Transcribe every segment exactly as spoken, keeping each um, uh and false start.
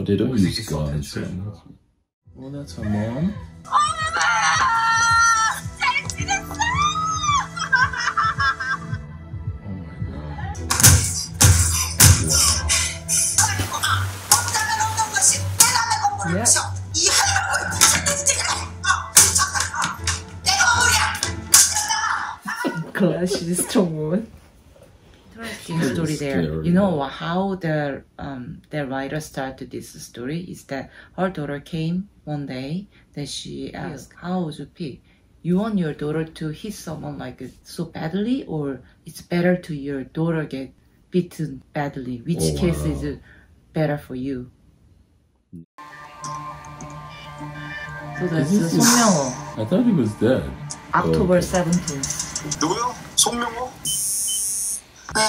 But they don't use guns. Oh, that's her mom. Yeah. Gosh, this strong woman. Interesting story there. You know how the um the writer started this story is that her daughter came one day that she asked, "How would you pick? You want your daughter to hit someone like so badly, or it's better to your daughter get beaten badly? Which oh, case wow. is better for you?" So that's Song Myung Ho. I thought he was dead. October seventeenth. 누구요? Song Myung Ho? 네.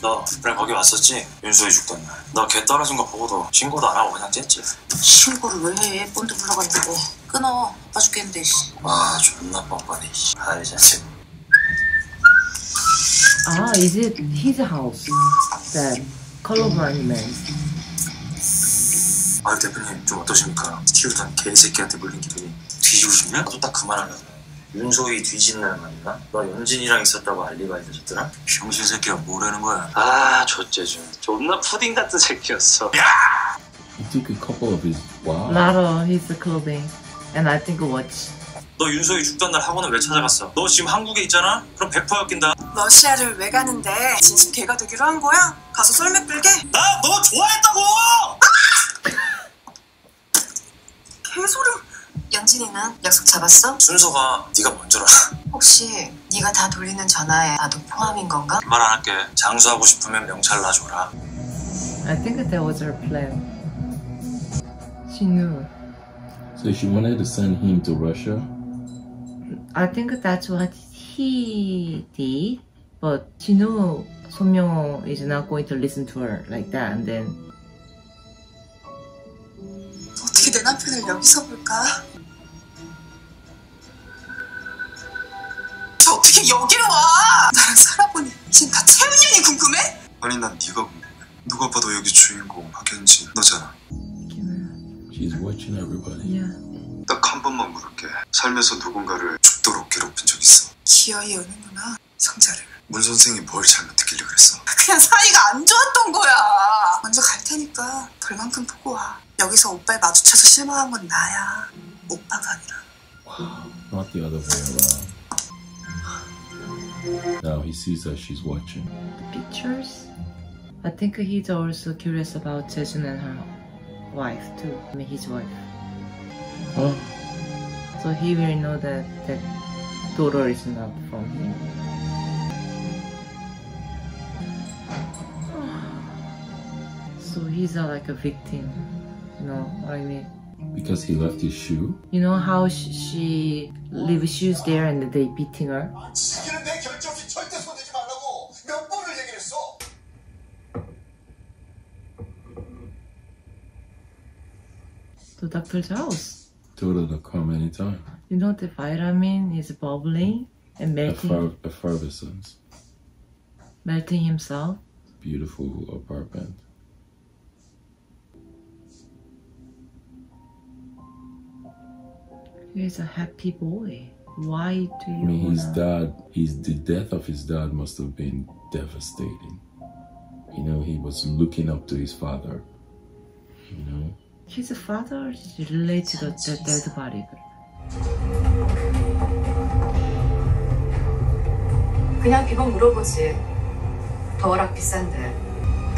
너 그래 거기 왔었지? 윤소희 죽던 날. 너 걔 떨어진 거 보고도 신고도 안 하고 그냥 쨌지. 신고를 왜 해? 본드 불러가지고. 끊어. 아빠 죽겠는데. 와 존나 뻔뻔해. 아 이제. 아, is it his house? The colorblind man. 아 대표님 좀 어떠십니까? 키우던 개새끼한테 물린 기분이 뒤지고 싶냐? 나도 딱 그만하려고 윤소희 뒤진 날 만나? 너 연진이랑 있었다고 알리바이 되셨더라? 병신 새끼가 뭐라는 거야? 아 저 재준 존나 푸딩 같은 새끼였어. 야! He took a couple of his wow. Not his clothing and I think a watch. 너 윤소희 죽던 날 학원은 왜 찾아갔어? 너 지금 한국에 있잖아? 그럼 백 퍼센트 엮인다. 러시아를 왜 가는데? 진심 개가 되기로 한 거야? 가서 썰매 끌게? 나 너 좋아했다고! 개소름! 연진이는 약속 잡았어? 순서가 네가 먼저라. 혹시 네가 다 돌리는 전화에 나도 포함인 건가? 말 안 할게. 장수하고 싶으면 명찰 놔줘라. I think that was her plan. She knew. So she wanted to send him to Russia? I think that's what he did. But she knew Song Myung Ho is not going to listen to her like that and then 내 남편을 여기서 볼까? 저 어떻게 여기로 와? 나랑 살아보니 지금 다 채은연이 궁금해? 아니 난 네가 궁금해. 누가 봐도 여기 주인공 박현진 너잖아. She's watching everybody. Yeah. 딱 한 번만 물을게. 살면서 누군가를 죽도록 괴롭힌 적 있어? 기어이 오는구나 성자를. 문 선생이 뭘 잘못했길래 그랬어? 그냥 사이가 안 좋았던 거야. 먼저 갈 테니까 돌만큼 보고 와. 여기서 오빠에 마주쳐서 실망한 건 나야. 오빠가 아니라. Wow, not the other way around. Now he sees that she's watching. The pictures? I think he's also curious about Jae-jun and her wife too. I mean his wife. Huh? So he will know that that daughter is not from him. So he's uh, like a victim. You know what I mean? Because he left his shoe? You know how she, she leaves shoes there and they beating her? To doctor's house. Toto don't come anytime. You know the vitamin is bubbling and melting. Effer effervescence. Melting himself. Beautiful apartment. He's a happy boy. Why do you I mean, wanna... his dad, his, the death of his dad must have been devastating. You know, he was looking up to his father, you know? His father is related to the dead body. 그냥 비번 물어보지. 더락 비싼데.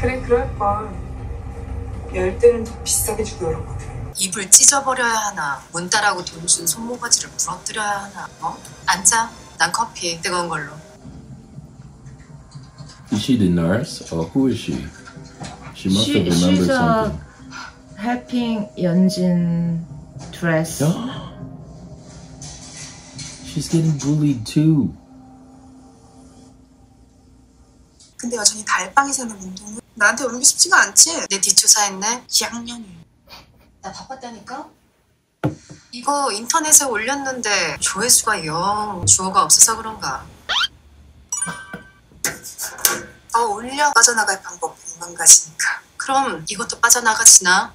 그래, 그럴걸. 열 대는 더 비싸게 주고 이런 거. 입을 찢어버려야 하나, 문따라고 돈 준 손모가지를 부러뜨려야 하나, 어? 앉아, 난 커피, 뜨거운 걸로. Is she the nurse or who is she? She must she, have remembered she's something. She's a helping Yeonjin dress. She's getting bullied too. 근데 여전히 달빵이 사는 운동은 나한테 오르기 쉽지가 않지? 내 뒷조사했네, 양년이. 나 바빴다니까? 이거 인터넷에 올렸는데 조회수가 영 주어가 없어서 그런가? 더 올려 빠져나갈 방법 백만 가지니까. 그럼 이것도 빠져나가지나?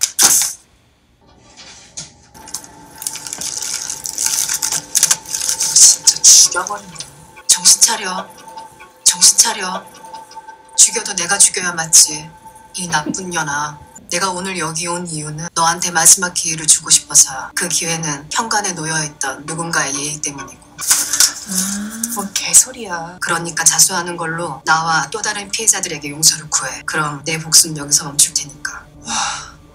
지겨버리네. 정신 차려. 정신 차려. 죽여도 내가 죽여야 맞지. 이 나쁜 년아. 내가 오늘 여기 온 이유는 너한테 마지막 기회를 주고 싶어서야. 그 기회는 현관에 놓여있던 누군가의 예의 때문이고. 음, 뭔 개소리야. 그러니까 자수하는 걸로 나와 또 다른 피해자들에게 용서를 구해. 그럼 내 복수는 여기서 멈출 테니까. 와.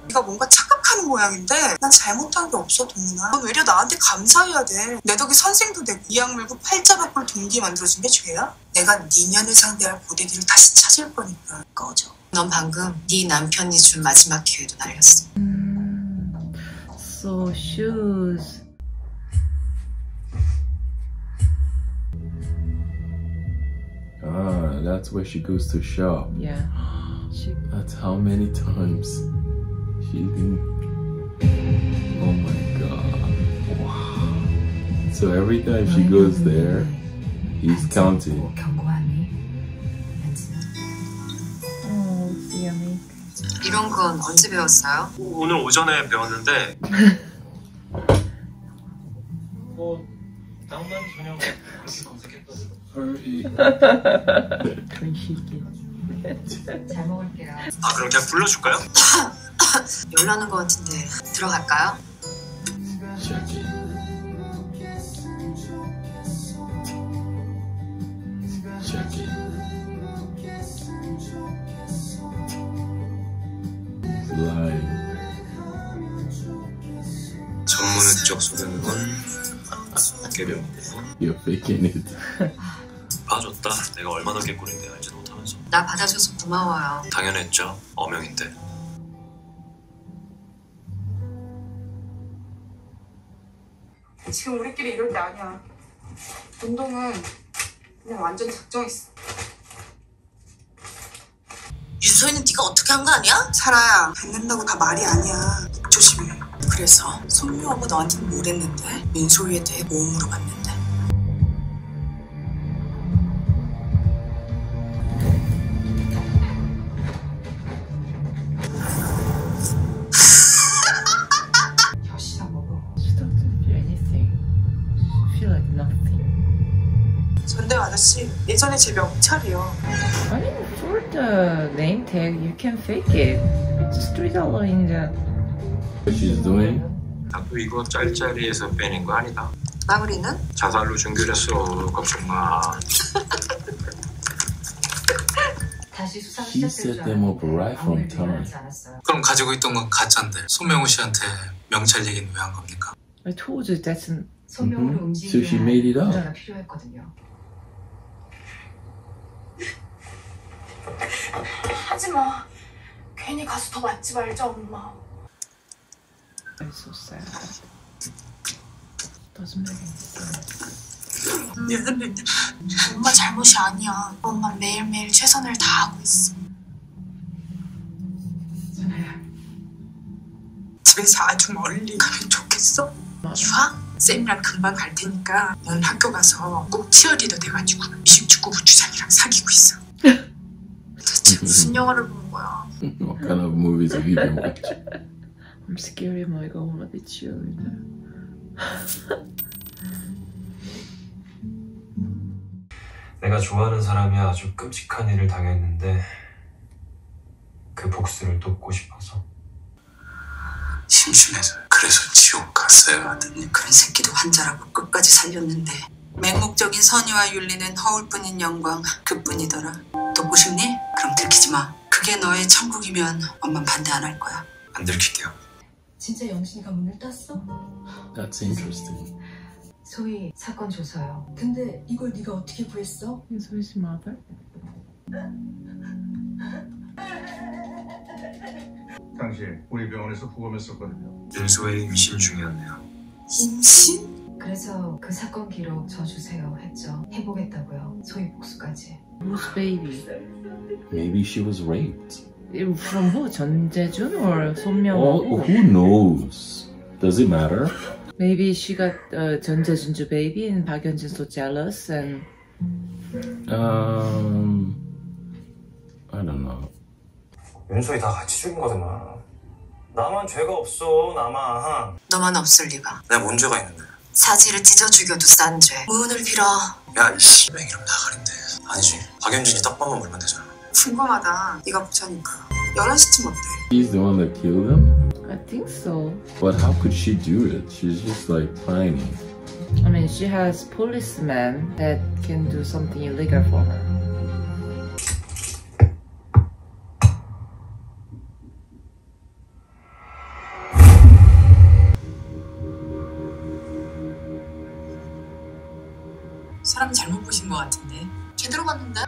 네가 뭔가 착각하는 모양인데 난 잘못한 게 없어 동훈아. 넌 오히려 나한테 감사해야 돼. 내 덕에 선생도 되고 이 악물고 팔자 바꿀 동기 만들어준 게 죄야? 내가 네 년을 상대할 고데기를 다시 찾을 거니까 꺼져. 넌 방금 네 남편이 준 마지막 기회도 날렸어. 음... So shoes. Ah, that's where she goes to shop. Yeah. She... That's how many times. Oh my god. Wow. So every time she goes there, he's counting. Oh, yummy. 이런 건 언제 배웠어요? 오늘 오전에 배웠는데. 뭐 당장 저녁 검색했거든요. 잘 먹을게요. 아, 그럼 그냥 불러줄까요? 열나는 것 같은데 들어갈까요? 전문의 쪽 속은 건 깨병. 봐줬다. 내가 얼마나 개꿀인데 알지도 못하면서. 나 받아줘서 고마워요. 당연했죠. 어명인데. 지금 우리끼리 이럴 때 아니야. 운동은 그냥 완전 작정했어. 유소희는 네가 어떻게 한 거 아니야? 사라야, 뱉는다고 다 말이 아니야. 조심해. 그래서 송유하고 너한테 뭐랬는데? 민소희에 대해 뭐 물어봤는데? 예전에 제 명찰이요. I mean, for the name tag, you can fake it. It's three dollars in the. What she's doing? 나도 이거 짤짤이에서 빼낸 거 아니다. 마무리는? 자살로 준결했어. 걱정 마. 다시 수사를 시작했죠. 그럼 가지고 있던 건 가짜인데 소명우 씨한테 명찰 얘기는 왜 한 겁니까? I told you that's. 소명우를 움직이는 자가 필요했거든요. 하지마. 괜히 가서 더 맞지 말자, 엄마. I'm so sad. Doesn't make any sense. 미안해. 엄마 잘못이 아니야. 엄마 매일매일 최선을 다하고 있어. 전아야. 집에서 아주 멀리 가면 좋겠어? 유학? 쌤이랑 금방 갈 테니까 넌 학교 가서 꼭 치어리더 돼가지고 미식축구 부주장이랑 사귀고 있어. 무슨 영화를 본 거야? What kind of movies have you been watching? I'm scared I'm like, I wanna be chilling. 내가 좋아하는 사람이 아주 끔찍한 일을 당했는데 그 복수를 돕고 싶어서. 심심해서 그래서 지옥 갔어요. 아드님 그런 새끼도 환자라고 끝까지 살렸는데 맹목적인 선의와 윤리는 허울뿐인 영광 그뿐이더라. 돕고 싶니? 그럼 들키지 마. 그게 너의 천국이면 엄만 반대 안 할 거야. 안 들킬게요. 진짜 영신이가 문을 땄어? That's interesting. 소희 사건 조서요. 근데 이걸 네가 어떻게 구했어? 소희's mother? 당시 우리 병원에서 부검했었거든요. 윤소희 임신 중이었네요. 임신? 그래서 그 사건 기록 저 주세요 했죠. 해보겠다고요. 소희 복수까지. Whose baby? Maybe she was raped. From who? Jae-jun or Song Myung Ho? Oh, who knows? Does it matter? Maybe she got uh, Jae-jun's baby and Park Yeon-jin so jealous and. Um, I don't know. 윤소희 다 같이 죽인 거잖아. 나만 죄가 없어, 나만. 너만 없을 리가. 내가 뭔 죄가 있는데? 사지를 찢어 죽여도 싼 죄. 문을 빌어. 야 이씨 맹이름 다 가린데. 아니지 박연진이 떡밥만 물면 되잖아. 궁금하다. 네가 보자니까. 열한 시쯤 어때? She's the one that killed him? I think so. But how could she do it? She's just like tiny. I mean, she has policemen that can do something illegal for her. 사람 잘못 보신 것 같은데. 제대로 봤는데?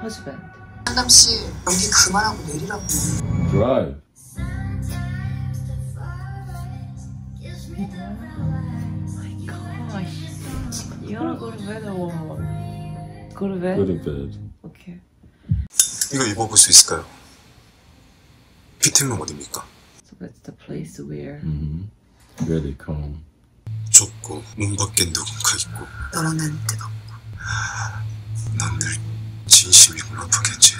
Husband. 한담 씨, 연기 그만하고 내리라고. Drive. You wanna go to bed or what? Go to bed? Go to bed. Okay. 이거 입어볼 수 있을까요? 피팅룸 어디입니까? So that's the place where. Mm-hmm. Really calm. 좁고 문 밖에 누군가 있고. 너랑 난 뜨겁고. 난 늘 진심이구나 보겠지.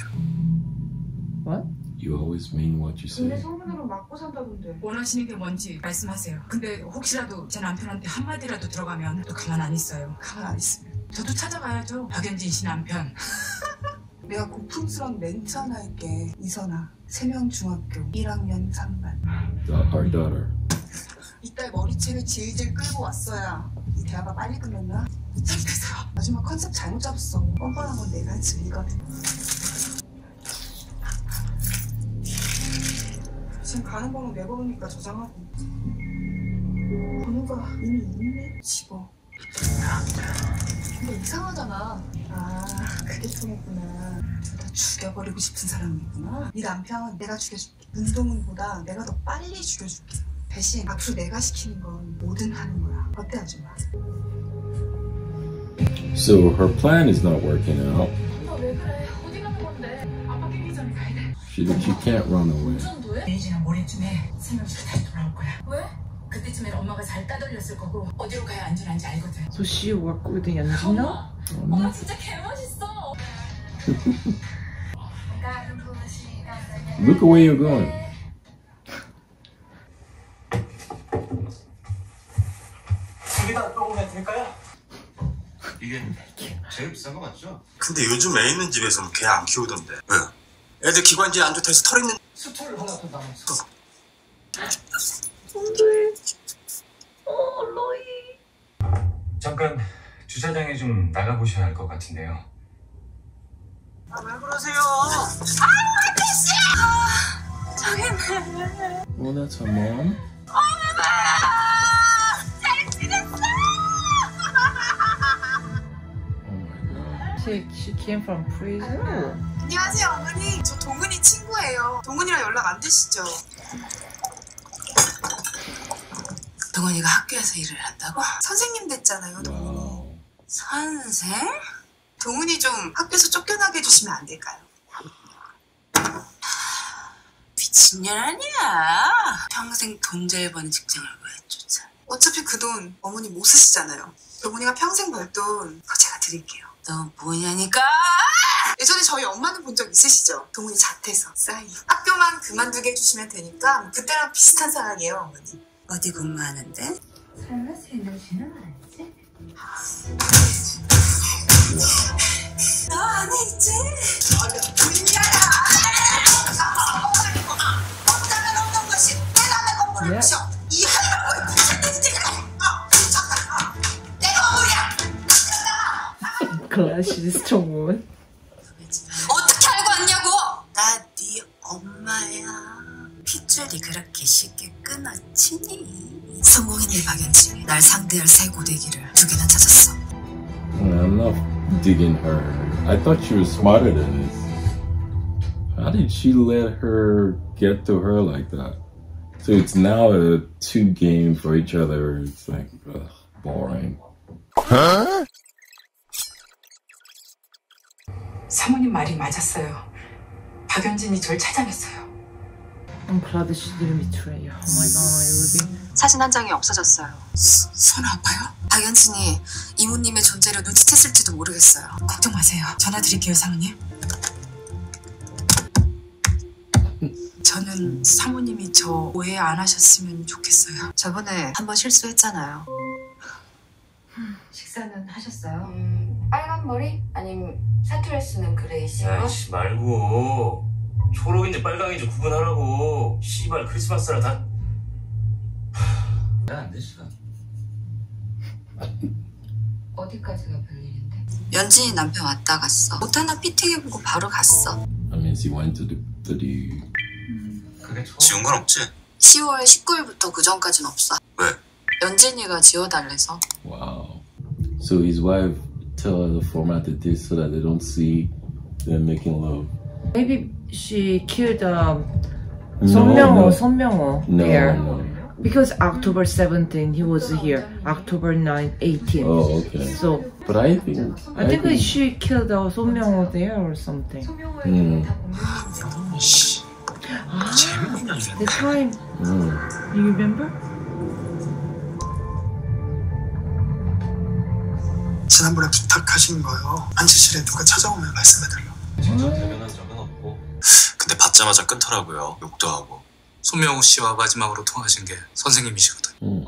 What? You always mean what you say. 근데 성분으로 맞고 산다던데. 원하시는 게 뭔지 말씀하세요. 근데 혹시라도 제 남편한테 한마디라도 들어가면 또 가만 안 있어요. 가만 안 있으면 저도 찾아가야죠. 박연진 씨 남편. 내가 고풍스러운 멘트 하나 할게. 이선아, 세명중학교 일 학년 상반. Our daughter. 이 딸 머리채를 질질 끌고 왔어야 이 대화가 빨리 끝났나? 미치겠어. 마지막 컨셉 잘못 잡았어. 뻔뻔한 건 내가 지금 이거든. 지금 가는 번호 내버리니까 저장하고. 번호가 이미 있네? 집어. 근데 이상하잖아. 아, 그게 통했구나. 둘 다 죽여버리고 싶은 사람이구나. 네 남편 내가 죽여줄게. 문동은보다 내가 더 빨리 죽여줄게. 대신 앞으로 내가 시키는 건 뭐든 하는 거야. 어때 아줌마? So her plan is not working out. 엄마 왜 그래? 어디 가는 건데? 아빠 깨기 전에 가야 돼. She, she can't run away. 내일이랑 모레쯤에 세명씩 다시 돌아올 거야. 왜? 그때쯤엔 엄마가 잘 따돌렸을 거고 어디로 가야 안전한지 알거든. So she worked with the Yeonjin? 엄마 진짜 개멋있어. Look away you're going. 이게 제일 비싼 거 맞죠? 근데 요즘 애 있는 집에서는 개 안 키우던데. 왜? 애들 기관지에 안 좋다 해서 털 있는 수초를 하나 더 담았어. 안돼. 어 로이. 잠깐 주차장에 좀 나가보셔야 할 것 같은데요. 아 왜 그러세요? 아이고 대시. 저기네. 오늘 잠만. 어머나. She, she came from prison. 안녕하세요 어머니. 저 동근이 친구예요. 동근이랑 연락 안 되시죠? 동근이가 학교에서 일을 한다고? 선생님 됐잖아요 동근이. Wow. 선생? 동근이 좀 학교에서 쫓겨나게 해주시면 안 될까요? 미친년 아니야. 평생 돈 잘 버는 직장을 왜 쫓아. 어차피 그 돈 어머니 못 쓰시잖아요. 동근이가 평생 벌 돈 그거 제가 드릴게요. 너 뭐냐니까! 예전에 저희 엄마는 본 적 있으시죠? 동훈이 자퇴서 싸이 학교만 그만두게 해주시면 되니까 그때랑 비슷한 상황이에요 어머니. 어디 근무하는데? 설마 생각지는 않지? 너 안에 있지? 너를 불리하라! 없다면 없는 것이 내가 내 건물을 부셔! 이 하늘을 부셔내지 그래! She's 정원. 어떻게 알고 왔냐고? 나 네 엄마야. 핏줄이 그렇게 쉽게 끊어지니? 성공인 일박연지. 날 상대할 세 고데기를 두 개나 찾았어. I'm not digging her. I thought she was smarter than this. How did she let her get to her like that? So it's now a two game for each other. It's like ugh, boring. Huh? 사모님 말이 맞았어요. 박연진이 절 찾아냈어요. I'm glad that she didn't betray you. Oh my god, it would be. 사진 한 장이 없어졌어요. 손 아파요? 박연진이 이모님의 존재를 눈치챘을지도 모르겠어요. 걱정 마세요. 전화 드릴게요, 사모님. 저는 사모님이 저 오해 안 하셨으면 좋겠어요. 저번에 한번 실수했잖아요. 식사는 하셨어요? 음, 빨간 머리? 아님 사투리 쓰는 그레이 씨발? 아이씨 말고 초록인지 빨강인지 구분하라고. 씨발 크리스마스라 다. 난 안 돼 시간. 어디까지가 별일인데? 연진이 남편 왔다 갔어. 옷 하나 핏튀게 보고 바로 갔어. I mean, she went to the, to the... 음, 그게 처음... 지운 건 없지? 시월 십구일부터 그 전까진 없어. 왜? 연진이가 지워달래서. Wow. So his wife tell her to format the disc so that they don't see them making love. Maybe she killed um, Song Myung Ho, Song Myung Ho there. No, no. Because October seventeenth he was here, October ninth, eighteenth. Oh, okay. So, but I think I, I think, think she killed uh, Song Myung Ho there or something. Mm. Ah, the time. Mm. You remember? 지난번에 부탁하신 거요. 안치실에 누가 찾아오면 말씀해달라고. 진짜 대변한 적은 없고. 근데 받자마자 끊더라고요. 욕도 하고. 손명우 씨와 마지막으로 통화하신 게 선생님이시거든. 음.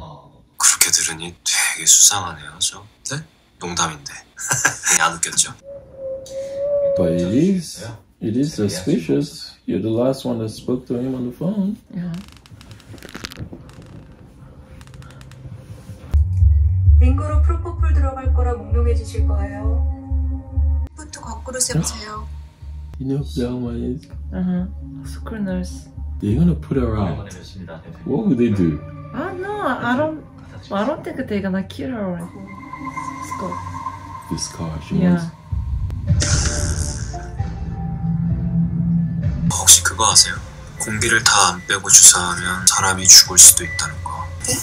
그렇게 들으니 되게 수상하네요, 저. 네? 농담인데. 안 웃겼죠? But it is, it is suspicious. You're the last one that spoke to him on the phone. Yeah. 링거로 프로포폴 들어갈 거라 몽롱해지실 거예요. 부터 거꾸로 세우세요. You know who that one is? Uh-huh. School nurse. They're gonna put her out. What would they do? I don't know. I don't. I don't think they're gonna kill her. Let's go. This car, she wants. 혹시 그거 아세요? 공기를 다 안 빼고 주사하면 사람이 죽을 수도 있다는 거. 네?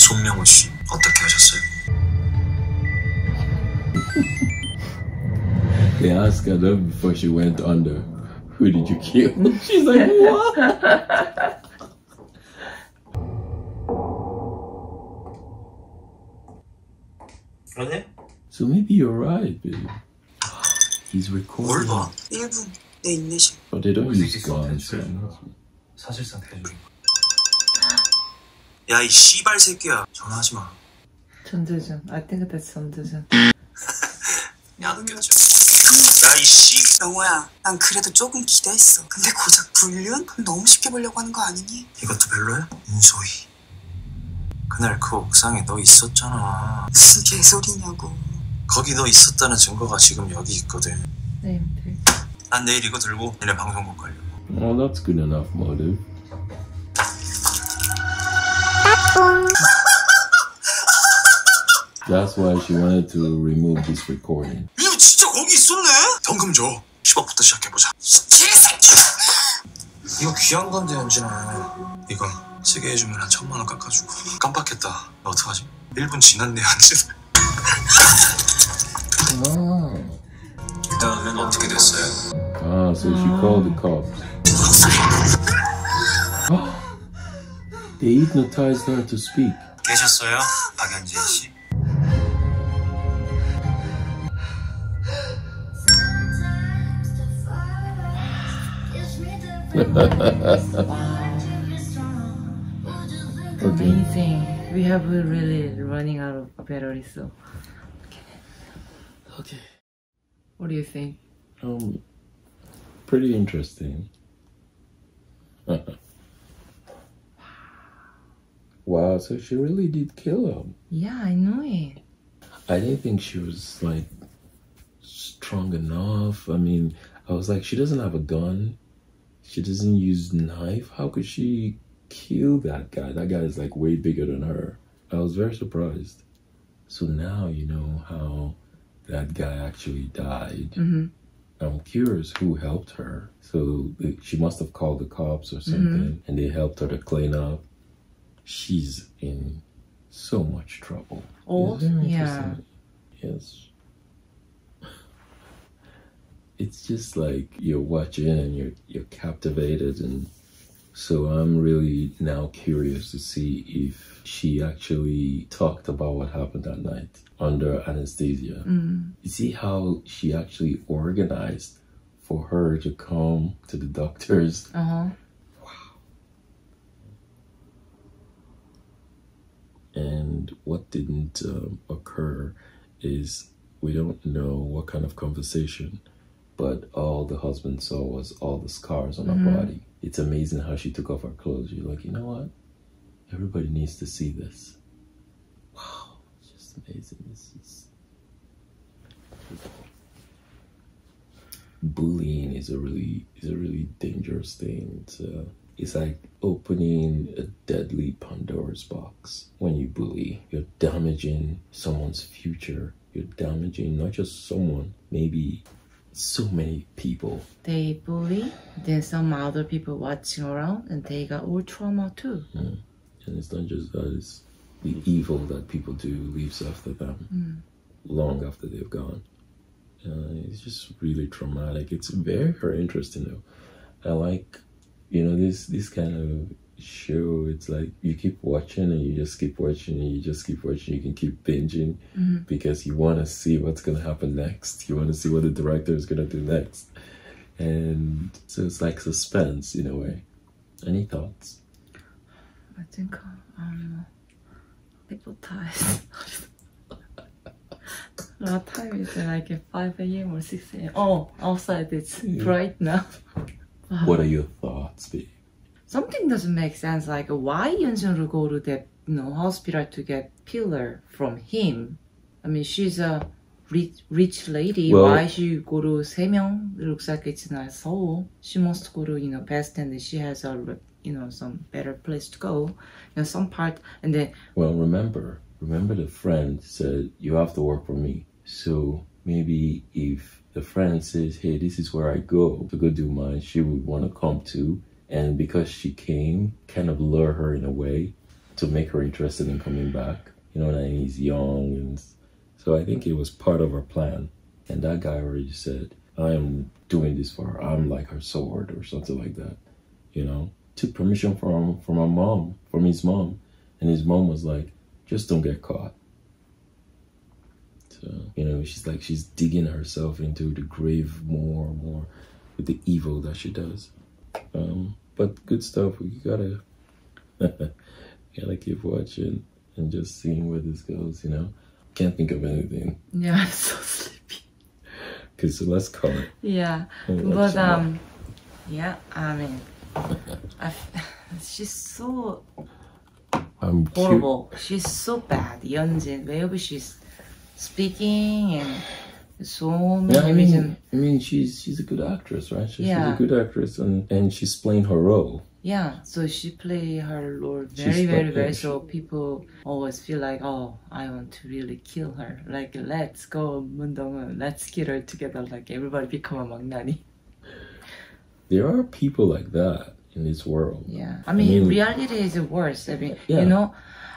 송명호 씨 어떻게 하셨어요? They asked her before she went under. Who did you kill? She's like, what? Okay. So maybe you're right, babe. He's recording. But they don't use guns. 야, 이 씨발 새끼야. 전화하지 마. 전재준. I think that's 전재준. 야, 느꼈죠? 야, 이 씨... 영호야, 난 그래도 조금 기대했어. 근데 고작 불륜? 너무 쉽게 보려고 하는 거 아니니? 이것도 별로야? 윤소희. 그날 그 옥상에 너 있었잖아. 무슨 개소리냐고. 거기 너 있었다는 증거가 지금 여기 있거든. 네, 네. 난 내일 이거 들고 얘네 방송국 가려고. Oh, that's good enough, motive. That's why she wanted to remove this recording. 거기 있었네? 현금 줘. 십억부터 시작해보자. 개새끼야! 이거 귀한 건데, 연진아. 이건 세게 해주면 한 천만 원 깎아주고. 깜빡했다. 나 어떡하지? 일 분 지났네, 연진아. 그 다음엔 어떻게 됐어요? 아, so she called the cops. They hypnotized her to speak. 계셨어요? 박연진 씨. Amazing. Okay. We have really running out of battery, so okay. Okay. What do you think? Um, pretty interesting. Wow. So she really did kill him. Yeah, I know it. I didn't think she was like strong enough. I mean, I was like, she doesn't have a gun. She doesn't use knife. How could she kill that guy? That guy is like way bigger than her. I was very surprised. So now you know how that guy actually died. Mm-hmm. I'm curious who helped her. So she must have called the cops or something. Mm-hmm. And they helped her to clean up. She's in so much trouble. Old? Yeah. Yes. It's just like you're watching and you're you're captivated, and so I'm really now curious to see if she actually talked about what happened that night under anesthesia. Mm. You see how she actually organized for her to come to the doctors. Uh-huh. Wow. And happened, what didn't um, occur is we don't know what kind of conversation, but all the husband saw was all the scars on mm-hmm. her body. It's amazing how she took off her clothes. You're like, you know what? Everybody needs to see this. Wow, it's just amazing. This is... Bullying is a really is a really dangerous thing. It's, uh, it's like opening a deadly Pandora's box. When you bully, you're damaging someone's future. You're damaging not just someone, maybe so many people. They bully, then some other people watching around, and they got all trauma too. Mm. And it's not just that, it's the evil that people do leaves after them, mm. long after they've gone. Uh, it's just really traumatic. It's very, very interesting though. I like, you know, this this kind of show. It's like you keep watching and you just keep watching and you just keep watching. You can keep binging mm-hmm. because you want to see what's going to happen next. You want to see what the director is going to do next. And so it's like suspense in a way. Any thoughts? I think I'm a little tired. What time is it? Like five A M or six A M? Oh, outside it's yeah. bright now. Wow. What are your thoughts, babe? Something doesn't make sense. Like, why Yeonjin would go to that, you know, hospital to get pillar from him? I mean, she's a rich, rich lady. Well, why she go to Seomyeong? It looks like it's not Seoul. She must go to, you know, best, and she has a, you know, some better place to go. You know, some part, and then. Well, remember. Remember the friend said, you have to work for me. So maybe if the friend says, hey, this is where I go to go do mine, she would want to come to. And because she came, kind of lure her in a way to make her interested in coming back. You know, and he's young. And so I think it was part of her plan. And that guy already said, I am doing this for her. I'm like her sword or something like that. You know, took permission from, from her mom, from his mom. And his mom was like, just don't get caught. So, you know, she's like, she's digging herself into the grave more and more with the evil that she does. Um, but good stuff. We gotta, gotta keep watching and just seeing where this goes, you know? Can't think of anything. Yeah, I'm so sleepy. Okay, so let's call it. Yeah, but, um, yeah, I mean, I, she's so... I'm horrible. Cute. She's so bad, Yeonjin. Maybe she's speaking and so many. Yeah, I mean, reasons. I mean, she's she's a good actress, right? She, yeah. She's a good actress, and and she's playing her role. Yeah, so she plays her role very, she's very, very. She... So people always feel like, oh, I want to really kill her. Like, let's go, Mun Dong-eun. Let's kill her together. Like everybody become a magnani. There are people like that. In this world. Yeah, I mean, I mean reality is worse. I mean, yeah. you know,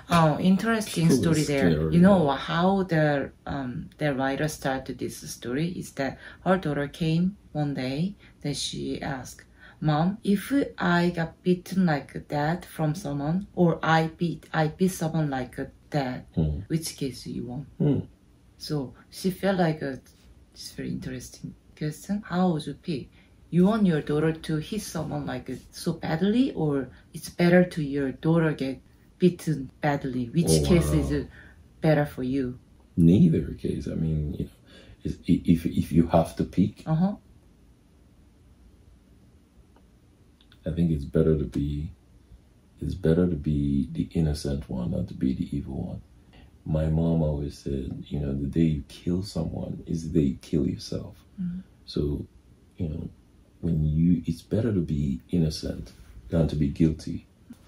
uh, interesting True story there. Scary. You know how the um the writer started this story is that her daughter came one day that she asked, "Mom, if I got beaten like that from someone, or I beat I beat someone like that, mm. which case you want?" Mm. So she felt like a, it's very interesting question. How would you pick? You want your daughter to hit someone like it so badly, or it's better to your daughter get beaten badly? Which oh, case wow. is it better for you? Neither case. I mean, you know, if if you have to pick, uh huh. I think it's better to be, it's better to be the innocent one, not to be the evil one. My mom always said, you know, the day you kill someone is the day you kill yourself. Mm-hmm. So, you know. When you, it's better to be innocent than to be guilty.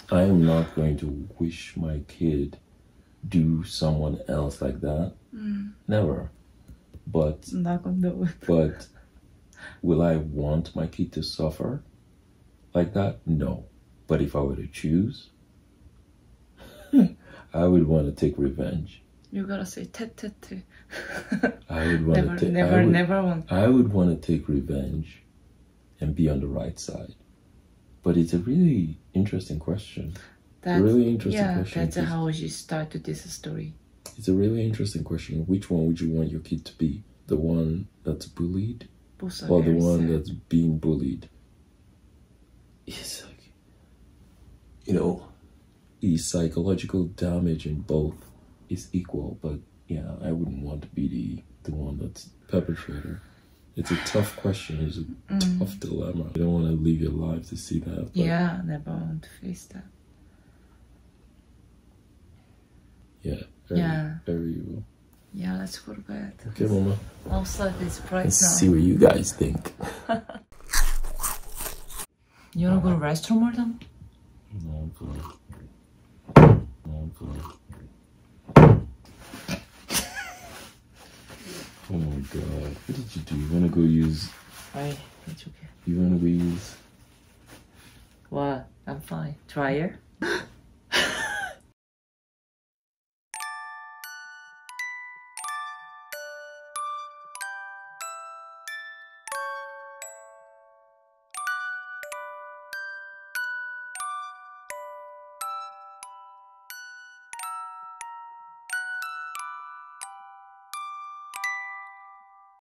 I am not going to wish my kid do someone else like that. Mm. Never. But not gonna do it. But will I want my kid to suffer like that? No. But if I were to choose, I would want to take revenge. You gotta say tet tet tet. I would want never, to take. Never, I would, never want. I would want to take revenge. And be on the right side, but it's a really interesting question. That's a really interesting yeah, question. That's how she started this story. It's a really interesting question. Which one would you want your kid to be? The one that's bullied, Both or the one sad. that's being bullied? It's like, you know, the psychological damage in both is equal, but yeah, I wouldn't want to be the, the one that's the perpetrator. It's a tough question, it's a mm. tough dilemma. You don't want to live your life to see that. Yeah, never want to face that. Yeah, very, yeah. very evil. Yeah, let's go to bed. Okay, Mama. Also, this price Let's now. see what you guys think. You want to go to restaurant more than? No, please. No, please. Oh my god. What did you do? You want to go use... I, it's okay. You want to go use... What? I'm fine. Dryer?